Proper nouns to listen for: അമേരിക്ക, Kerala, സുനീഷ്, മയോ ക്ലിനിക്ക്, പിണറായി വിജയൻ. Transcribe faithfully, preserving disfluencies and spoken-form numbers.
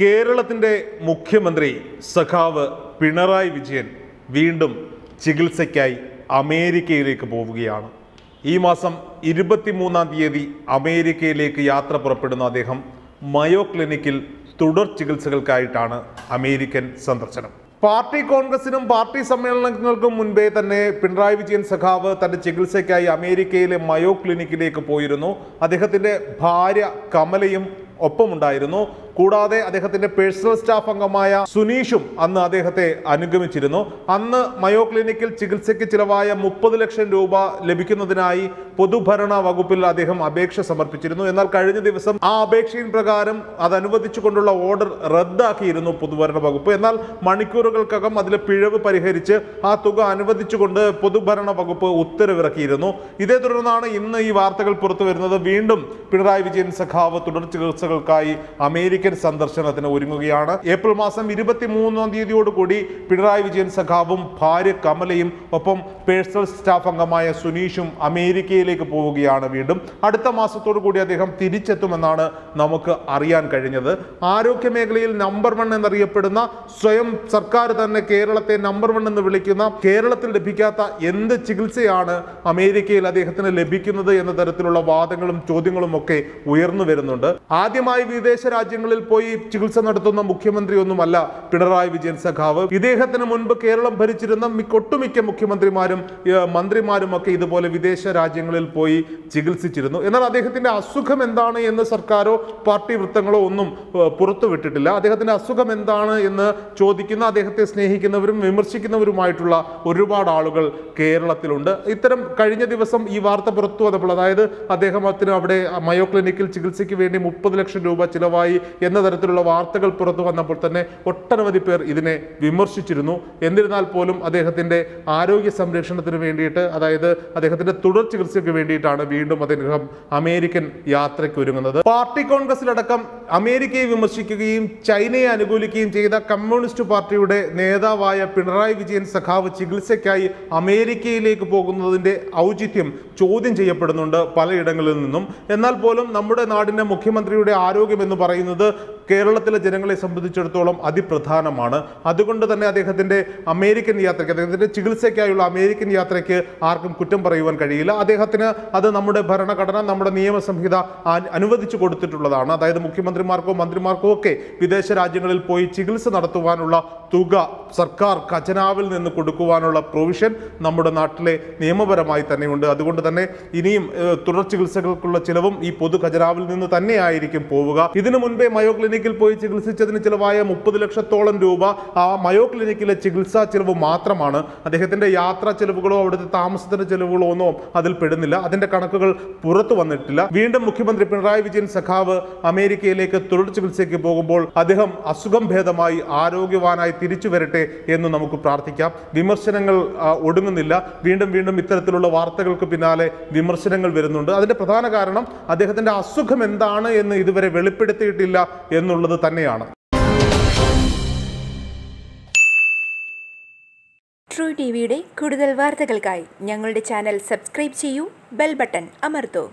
കേരളത്തിൻ്റെ മുഖ്യമന്ത്രി സഖാവ് പിണറായി വിജയൻ വീണ്ടും ചികിത്സയ്ക്കായി അമേരിക്കയിലേക്ക് പോവുകയാണ്. ഈ മാസം ഇരുപത്തിമൂന്നാം തീയതി അമേരിക്കയിലേക്ക് യാത്ര പുറപ്പെടുന്ന അദ്ദേഹം മയോ ക്ലിനിക്കിൽ തുടർ ചികിത്സകൾക്കായിട്ടാണ് അമേരിക്കൻ സന്ദർശനം. പാർട്ടി കോൺഗ്രസിനും പാർട്ടി സമ്മേളനങ്ങൾക്കും മുൻപേ തന്നെ പിണറായി വിജയൻ സഖാവ് തൻ്റെ ചികിത്സയ്ക്കായി അമേരിക്കയിലെ മയോ ക്ലിനിക്കിലേക്ക് പോയിരുന്നു. അദ്ദേഹത്തിൻ്റെ ഭാര്യ കമലയും ഒപ്പമുണ്ടായിരുന്നു. കൂടാതെ അദ്ദേഹത്തിൻ്റെ പേഴ്സണൽ സ്റ്റാഫ് അംഗമായ സുനീഷും അന്ന് അദ്ദേഹത്തെ അനുഗമിച്ചിരുന്നു. അന്ന് മയോ ക്ലിനിക്കിൽ ചികിത്സയ്ക്ക് ചിലവായ മുപ്പത് ലക്ഷം രൂപ ലഭിക്കുന്നതിനായി പൊതുഭരണ വകുപ്പിൽ അദ്ദേഹം അപേക്ഷ സമർപ്പിച്ചിരുന്നു. എന്നാൽ കഴിഞ്ഞ ദിവസം ആ അപേക്ഷയിൻ പ്രകാരം അതനുവദിച്ചുകൊണ്ടുള്ള ഓർഡർ റദ്ദാക്കിയിരുന്നു പൊതുഭരണ വകുപ്പ്. എന്നാൽ മണിക്കൂറുകൾക്കകം അതിലെ പിഴവ് പരിഹരിച്ച് ആ തുക അനുവദിച്ചുകൊണ്ട് പൊതുഭരണ വകുപ്പ് ഉത്തരവിറക്കിയിരുന്നു. ഇതേ തുടർന്നാണ് ഇന്ന് ഈ വാർത്തകൾ പുറത്തു വരുന്നത്. വീണ്ടും പിണറായി വിജയൻ സഖാവ് തുടർ ചികിത്സകൾക്കായി അമേരിക്ക സന്ദർശനത്തിന് ഒരുങ്ങുകയാണ്. ഏപ്രിൽ മാസം ഇരുപത്തിമൂന്നാം തീയതിയോടുകൂടി പിണറായി വിജയൻ സഖാവും ഭാര്യ കമലയും ഒപ്പം പേഴ്സണൽ സ്റ്റാഫ് അംഗമായ സുനീഷും അമേരിക്കയിലേക്ക് പോവുകയാണ്. വീണ്ടും അടുത്ത മാസത്തോടു കൂടി അദ്ദേഹം തിരിച്ചെത്തുമെന്നാണ് നമുക്ക് അറിയാൻ കഴിഞ്ഞത്. ആരോഗ്യ മേഖലയിൽ നമ്പർ വൺ എന്നറിയപ്പെടുന്ന, സ്വയം സർക്കാർ തന്നെ കേരളത്തെ നമ്പർ വൺ എന്ന് വിളിക്കുന്ന, കേരളത്തിൽ ലഭിക്കാത്ത എന്ത് ചികിത്സയാണ് അമേരിക്കയിൽ അദ്ദേഹത്തിന് ലഭിക്കുന്നത് എന്ന തരത്തിലുള്ള വാദങ്ങളും ചോദ്യങ്ങളും ഒക്കെ ഉയർന്നു വരുന്നുണ്ട്. ആദ്യമായി വിദേശ രാജ്യങ്ങളിൽ പോയി ചികിത്സ നടത്തുന്ന മുഖ്യമന്ത്രി ഒന്നുമല്ല പിണറായി വിജയൻ സഖാവ്. ഇദ്ദേഹത്തിന് മുൻപ് കേരളം ഭരിച്ചിരുന്ന ഒട്ടുമിക്ക മുഖ്യമന്ത്രിമാരും മന്ത്രിമാരും ഒക്കെ ഇതുപോലെ വിദേശ രാജ്യങ്ങളിൽ പോയി ചികിത്സിച്ചിരുന്നു. എന്നാൽ അദ്ദേഹത്തിന്റെ അസുഖം എന്താണ് എന്ന് സർക്കാരോ പാർട്ടി വൃത്തങ്ങളോ ഒന്നും പുറത്തുവിട്ടിട്ടില്ല. അദ്ദേഹത്തിന്റെ അസുഖം എന്താണ് എന്ന് ചോദിക്കുന്ന, അദ്ദേഹത്തെ സ്നേഹിക്കുന്നവരും വിമർശിക്കുന്നവരുമായിട്ടുള്ള ഒരുപാട് ആളുകൾ കേരളത്തിലുണ്ട്. ഇത്തരം കഴിഞ്ഞ ദിവസം ഈ വാർത്ത പുറത്തു വന്നപ്പോൾ, അതായത് അദ്ദേഹത്തിന് അവിടെ മയോ ക്ലിനിക്കിൽ ചികിത്സയ്ക്ക് വേണ്ടി മുപ്പത് ലക്ഷം രൂപ ചിലവായി എന്ന തരത്തിലുള്ള വാർത്തകൾ പുറത്തു വന്നപ്പോൾ തന്നെ ഒട്ടനവധി പേർ ഇതിനെ വിമർശിച്ചിരുന്നു. എന്നിരുന്നാൽ പോലും അദ്ദേഹത്തിൻ്റെ ആരോഗ്യ സംരക്ഷണത്തിന് വേണ്ടിയിട്ട്, അതായത് അദ്ദേഹത്തിൻ്റെ തുടർ ചികിത്സയ്ക്ക് വേണ്ടിയിട്ടാണ് വീണ്ടും അദ്ദേഹം അമേരിക്കൻ യാത്രയ്ക്ക് ഒരുങ്ങുന്നത്. പാർട്ടി കോൺഗ്രസിലടക്കം അമേരിക്കയെ വിമർശിക്കുകയും ചൈനയെ അനുകൂലിക്കുകയും ചെയ്ത കമ്മ്യൂണിസ്റ്റ് പാർട്ടിയുടെ നേതാവായ പിണറായി വിജയൻ സഖാവ് ചികിത്സയ്ക്കായി അമേരിക്കയിലേക്ക് പോകുന്നതിൻ്റെ ഔചിത്യം ചോദ്യം ചെയ്യപ്പെടുന്നുണ്ട് പലയിടങ്ങളിൽ നിന്നും. എന്നാൽ പോലും നമ്മുടെ നാടിൻ്റെ മുഖ്യമന്ത്രിയുടെ ആരോഗ്യം എന്ന് പറയുന്നത് കേരളത്തിലെ ജനങ്ങളെ സംബന്ധിച്ചിടത്തോളം അതിപ്രധാനമാണ്. അതുകൊണ്ട് തന്നെ അദ്ദേഹത്തിൻ്റെ അമേരിക്കൻ യാത്രയ്ക്ക്, അദ്ദേഹത്തിൻ്റെ ചികിത്സയ്ക്കായുള്ള അമേരിക്കൻ യാത്രയ്ക്ക് ആർക്കും കുറ്റം പറയുവാൻ കഴിയില്ല. അദ്ദേഹത്തിന് അത് നമ്മുടെ ഭരണഘടന, നമ്മുടെ നിയമസംഹിത അനുവദിച്ചു കൊടുത്തിട്ടുള്ളതാണ്. അതായത് മുഖ്യമന്ത്രിമാർക്കോ മന്ത്രിമാർക്കോ ഒക്കെ വിദേശ രാജ്യങ്ങളിൽ പോയി ചികിത്സ നടത്തുവാനുള്ള തുക സർക്കാർ ഖജനാവിൽ നിന്ന് കൊടുക്കുവാനുള്ള പ്രൊവിഷൻ നമ്മുടെ നാട്ടിലെ നിയമപരമായി തന്നെയുണ്ട്. അതുകൊണ്ട് തന്നെ ഇനിയും തുടർ ചികിത്സകൾക്കുള്ള ചിലവും ഈ പൊതു ഖജനാവിൽ നിന്ന് തന്നെയായിരിക്കും പോവുക. ഇതിനു മുൻപേ മയോ ക്ലിനിക്കിൽ പോയി ചികിത്സിച്ചതിന് ചിലവായ മുപ്പത് ലക്ഷത്തോളം രൂപ ആ മയോ ക്ലിനിക്കിലെ ചികിത്സാ ചിലവ് മാത്രമാണ്. അദ്ദേഹത്തിൻ്റെ യാത്രാ ചിലവുകളോ അവിടുത്തെ താമസത്തിൻ്റെ ചിലവുകളോ ഒന്നും അതിൽ പെടുന്നില്ല. അതിൻ്റെ കണക്കുകൾ പുറത്തു വന്നിട്ടില്ല. വീണ്ടും മുഖ്യമന്ത്രി പിണറായി വിജയൻ സഖാവ് അമേരിക്കയിലേക്ക് തുടർ ചികിത്സയ്ക്ക് പോകുമ്പോൾ അദ്ദേഹം അസുഖം ഭേദമായി ആരോഗ്യവാനായി തിരിച്ചു വരട്ടെ എന്ന് നമുക്ക് പ്രാർത്ഥിക്കാം. വിമർശനങ്ങൾ ഒടുങ്ങുന്നില്ല. വീണ്ടും വീണ്ടും ഇത്തരത്തിലുള്ള വാർത്തകൾക്ക് പിന്നാലെ വിമർശനങ്ങൾ വരുന്നുണ്ട്. അതിൻ്റെ പ്രധാന കാരണം അദ്ദേഹത്തിൻ്റെ അസുഖം എന്താണ് എന്ന് ഇതുവരെ വെളിപ്പെടുത്തിയിട്ടില്ല എന്നുള്ളത് തന്നെയാണ്. ട്രൂ ടി വിയുടെ കൂടുതൽ വാർത്തകൾക്കായി ഞങ്ങളുടെ ചാനൽ സബ്സ്ക്രൈബ് ചെയ്യൂ, ബെൽ ബട്ടൺ അമർത്തൂ.